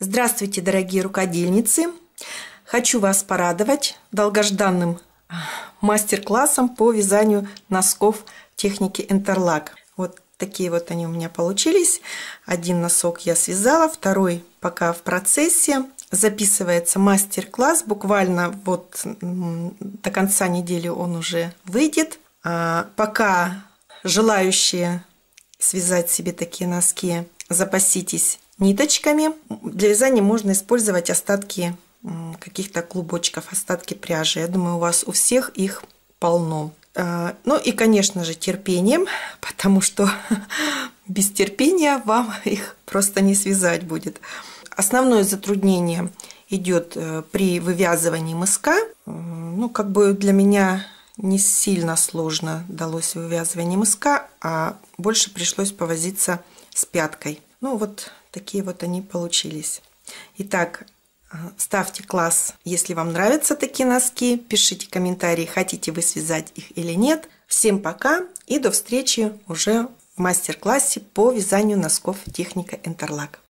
Здравствуйте, дорогие рукодельницы! Хочу вас порадовать долгожданным мастер-классом по вязанию носков техники Энтерлак. Вот такие вот они у меня получились. Один носок я связала, второй пока в процессе. Записывается мастер-класс, буквально вот до конца недели он уже выйдет. Пока желающие связать себе такие носки, запаситесь ниточками. Для вязания можно использовать остатки каких-то клубочков, остатки пряжи. Я думаю, у вас у всех их полно. Ну и, конечно же, терпением, потому что без терпения вам их просто не связать будет. Основное затруднение идет при вывязывании мыска. Ну, как бы для меня не сильно сложно далось вывязывание мыска, а больше пришлось повозиться с пяткой. Ну, вот такие вот они получились. Итак, ставьте класс, если вам нравятся такие носки. Пишите комментарии, хотите вы связать их или нет. Всем пока и до встречи уже в мастер-классе по вязанию носков техника Энтерлак.